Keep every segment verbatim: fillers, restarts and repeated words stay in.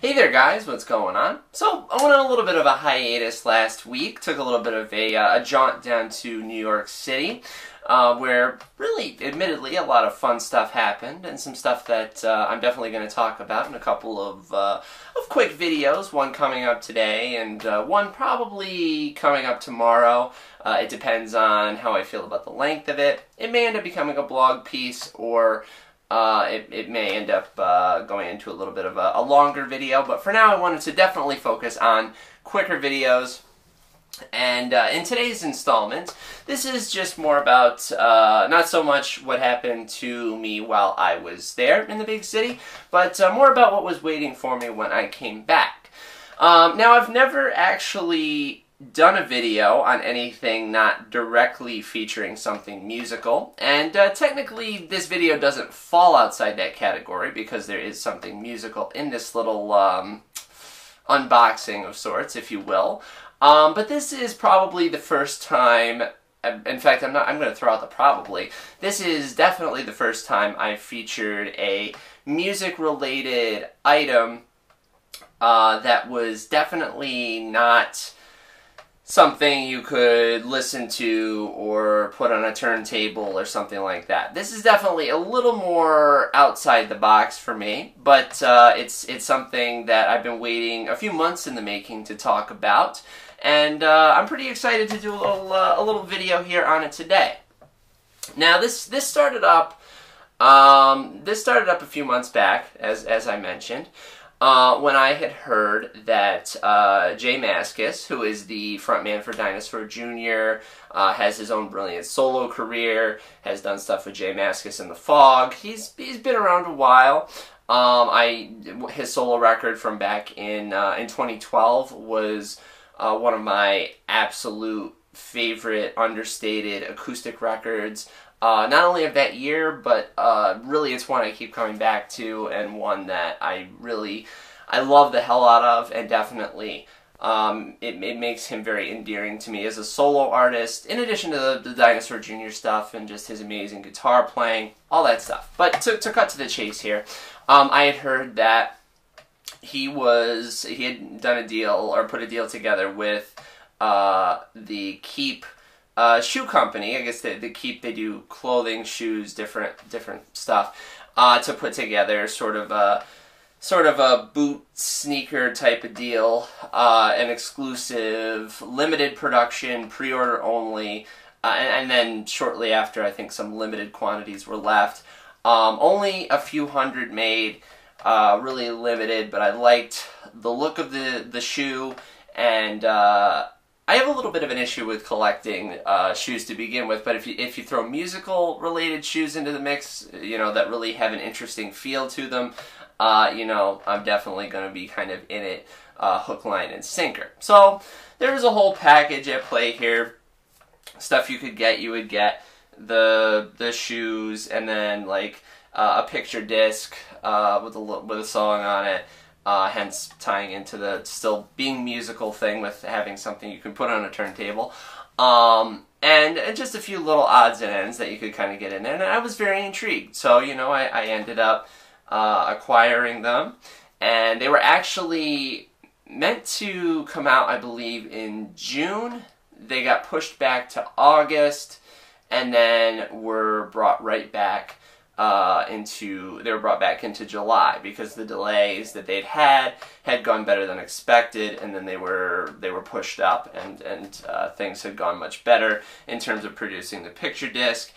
Hey there guys, what's going on? So, I went on a little bit of a hiatus last week, took a little bit of a, uh, a jaunt down to New York City, uh, where really, admittedly, a lot of fun stuff happened, and some stuff that uh, I'm definitely going to talk about in a couple of, uh, of quick videos, one coming up today, and uh, one probably coming up tomorrow. Uh, it depends on how I feel about the length of it. It may end up becoming a blog piece, or Uh, it, it may end up uh, going into a little bit of a, a longer video, but for now I wanted to definitely focus on quicker videos. And uh, in today's installment, this is just more about uh, not so much what happened to me while I was there in the big city, but uh, more about what was waiting for me when I came back. Um, now, I've never actually done a video on anything not directly featuring something musical, and uh, technically this video doesn't fall outside that category because there is something musical in this little um, unboxing of sorts, if you will. Um, but this is probably the first time, in fact I'm not, I'm going to throw out the probably, this is definitely the first time I featured a music related item uh, that was definitely not something you could listen to or put on a turntable or something like that. This is definitely a little more outside the box for me, but uh, it's it's something that I've been waiting a few months in the making to talk about, and uh, I'm pretty excited to do a little uh, a little video here on it today. Now this this started up um, this started up a few months back, as as I mentioned. Uh, when I had heard that uh, J Mascis, who is the frontman for Dinosaur Junior, uh, has his own brilliant solo career, has done stuff with J Mascis and The Fog. He's he's been around a while. Um, I his solo record from back in uh, in twenty twelve was uh, one of my absolute favorite understated acoustic records. Uh, not only of that year, but uh, really it's one I keep coming back to, and one that I really, I love the hell out of, and definitely um, it, it makes him very endearing to me as a solo artist, in addition to the, the Dinosaur Junior stuff and just his amazing guitar playing, all that stuff. But to, to cut to the chase here, um, I had heard that he was, he had done a deal, or put a deal together with uh, the Keep Uh, shoe company. I guess they, they keep, they do clothing, shoes, different different stuff, uh, to put together sort of a sort of a boot sneaker type of deal, uh, an exclusive, limited production, pre-order only, uh, and, and then shortly after, I think some limited quantities were left. Um, only a few hundred made, uh, really limited, but I liked the look of the the shoe, and Uh, I have a little bit of an issue with collecting uh, shoes to begin with, but if you, if you throw musical-related shoes into the mix, you know, that really have an interesting feel to them, uh, you know, I'm definitely going to be kind of in it, uh, hook, line, and sinker. So there's a whole package at play here. Stuff you could get, you would get the the shoes, and then like uh, a picture disc uh, with a with a song on it. Uh, hence tying into the still being musical thing with having something you can put on a turntable. Um, and, and just a few little odds and ends that you could kind of get in there. And I was very intrigued. So, you know, I, I ended up uh, acquiring them. And they were actually meant to come out, I believe, in June. They got pushed back to August and then were brought right back Uh, into, they were brought back into July because the delays that they'd had had gone better than expected, and then they were they were pushed up, and and uh, things had gone much better in terms of producing the picture disc.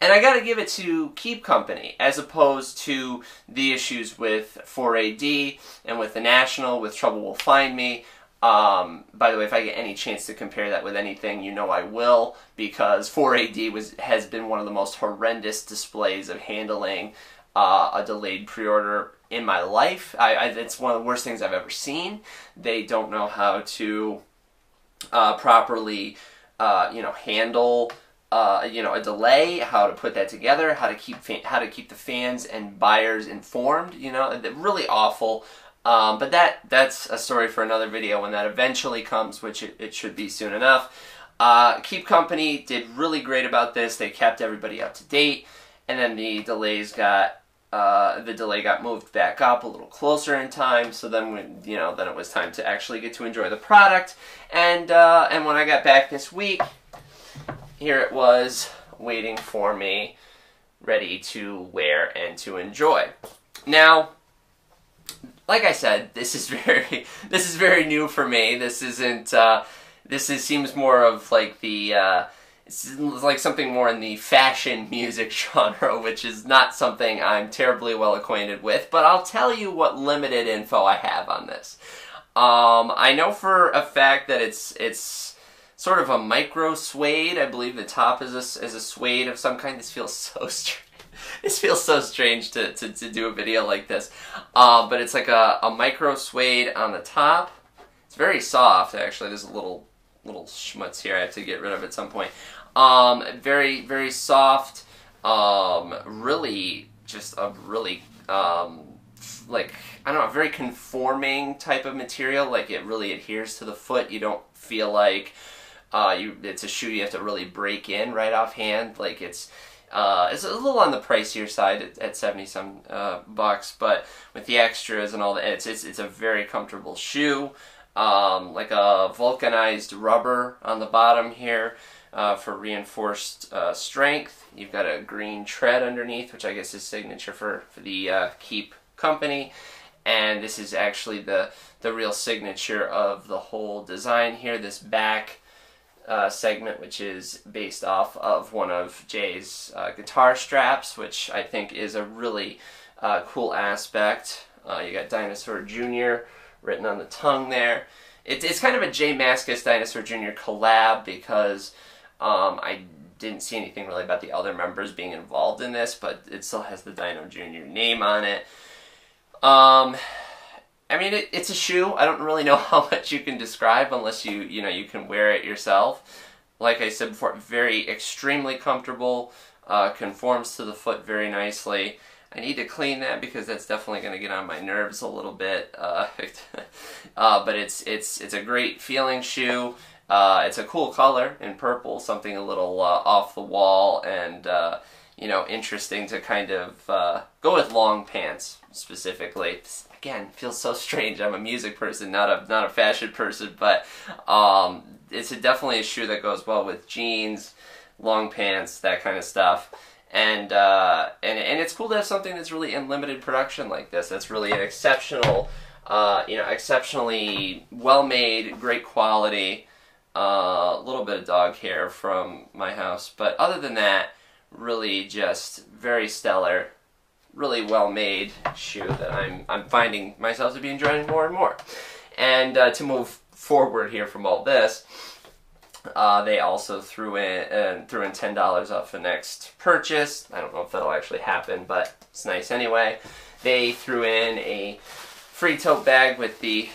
And I gotta give it to Keep Company, as opposed to the issues with four A D and with The National, with Trouble Will Find Me. Um, by the way, if I get any chance to compare that with anything, you know I will, because four A D was, has been one of the most horrendous displays of handling uh, a delayed pre-order in my life. I, I, it's one of the worst things I've ever seen. They don't know how to uh, properly, uh, you know, handle Uh, you know, a delay, how to put that together, how to keep fa how to keep the fans and buyers informed. You know, really awful. Um, but that that's a story for another video when that eventually comes, which it, it should be soon enough. Uh, Keep Company did really great about this. They kept everybody up to date, and then the delays got uh, the delay got moved back up a little closer in time, so then we, you know, then it was time to actually get to enjoy the product. And uh, and when I got back this week, here it was waiting for me, ready to wear and to enjoy. Now, like I said, this is very this is very new for me. This isn't uh, this is seems more of like the uh, it's like something more in the fashion music genre, which is not something I'm terribly well acquainted with, but I'll tell you what limited info I have on this. Um, I know for a fact that it's it's sort of a micro suede. I believe the top is a, is a suede of some kind. This feels so strange. This feels so strange to, to, to do a video like this. Uh, but it's like a, a micro suede on the top. It's very soft, actually. There's a little little schmutz here I have to get rid of at some point. Um, very, very soft. Um, really, just a really, um, like, I don't know, very conforming type of material. Like, it really adheres to the foot. You don't feel like uh, you it's a shoe you have to really break in right offhand. Like, it's... Uh, it's a little on the pricier side at, at seventy some uh, bucks, but with the extras and all that, it's, it's, it's a very comfortable shoe. Um, like a vulcanized rubber on the bottom here uh, for reinforced uh, strength. You've got a green tread underneath, which I guess is signature for, for the uh, Keep Company. And this is actually the, the real signature of the whole design here, this back Uh, segment, which is based off of one of Jay's uh, guitar straps, which I think is a really uh, cool aspect. Uh, you got Dinosaur Junior written on the tongue there. It, it's kind of a J Mascis Dinosaur Junior collab, because um, I didn't see anything really about the other members being involved in this, but it still has the Dino Junior name on it. Um... I mean, it, it's a shoe. I don't really know how much you can describe unless you, you know, you can wear it yourself. Like I said before, very extremely comfortable, uh, conforms to the foot very nicely. I need to clean that because that's definitely going to get on my nerves a little bit. Uh, uh, but it's it's it's a great feeling shoe. Uh, it's a cool color in purple, something a little uh, off the wall and uh, you know, interesting to kind of uh, go with long pants specifically. Again, feels so strange. I'm a music person, not a not a fashion person, but um, it's a, definitely a shoe that goes well with jeans, long pants, that kind of stuff. And uh, and and it's cool to have something that's really in limited production like this. That's really an exceptional, uh, you know, exceptionally well-made, great quality. A uh, little bit of dog hair from my house, but other than that, really just very stellar. Really well-made shoe that I'm, I'm finding myself to be enjoying more and more. And uh, to move forward here from all this, uh, they also threw in uh, threw in ten dollars off the next purchase. I don't know if that'll actually happen, but it's nice anyway. They threw in a free tote bag with the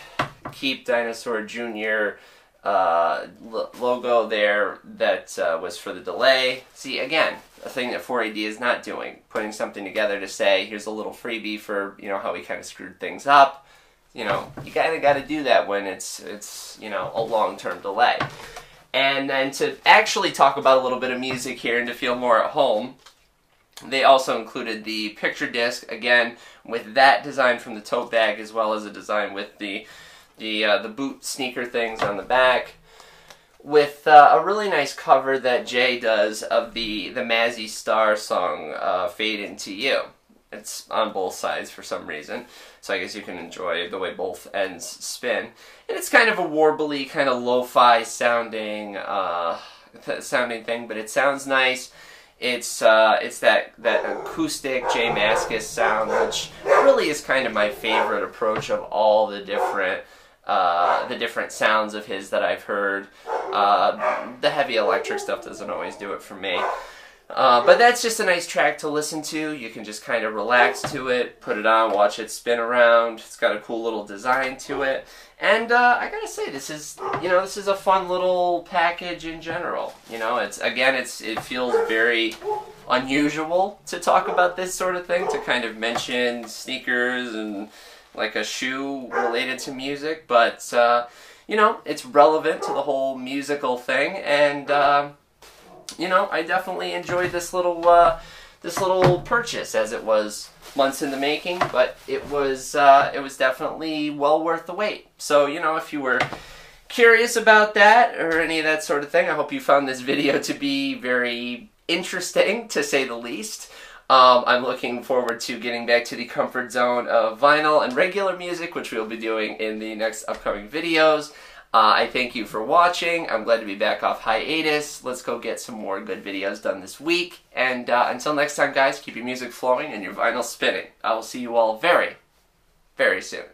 Keep Dinosaur Junior uh, logo there that uh, was for the delay. See, again, a thing that four A D is not doing, putting something together to say, here's a little freebie for, you know, how we kind of screwed things up. You know, you kind of got to do that when it's, it's you know, a long-term delay. And then to actually talk about a little bit of music here and to feel more at home, they also included the picture disc, again, with that design from the tote bag, as well as a design with the, the, uh, the boot sneaker things on the back, with uh, a really nice cover that Jay does of the, the Mazzy Star song, uh, Fade Into You. It's on both sides for some reason, so I guess you can enjoy the way both ends spin. And it's kind of a warbly, kind of lo-fi sounding, uh, sounding thing, but it sounds nice. It's, uh, it's that, that acoustic J Mascis sound, which really is kind of my favorite approach of all the different Uh, the different sounds of his that I've heard. Uh, the heavy electric stuff doesn't always do it for me. Uh, but that's just a nice track to listen to. You can just kind of relax to it, put it on, watch it spin around. It's got a cool little design to it. And uh, I gotta say, this is, you know, this is a fun little package in general. You know, it's, again, it's it feels very unusual to talk about this sort of thing, to kind of mention sneakers and like a shoe related to music, but, uh, you know, it's relevant to the whole musical thing, and, uh, you know, I definitely enjoyed this little, uh, this little purchase, as it was months in the making, but it was uh, it was definitely well worth the wait. So, you know, if you were curious about that or any of that sort of thing, I hope you found this video to be very interesting, to say the least. Um, I'm looking forward to getting back to the comfort zone of vinyl and regular music, which we'll be doing in the next upcoming videos. Uh, I thank you for watching. I'm glad to be back off hiatus. Let's go get some more good videos done this week. And uh, until next time, guys, keep your music flowing and your vinyl spinning. I will see you all very, very soon.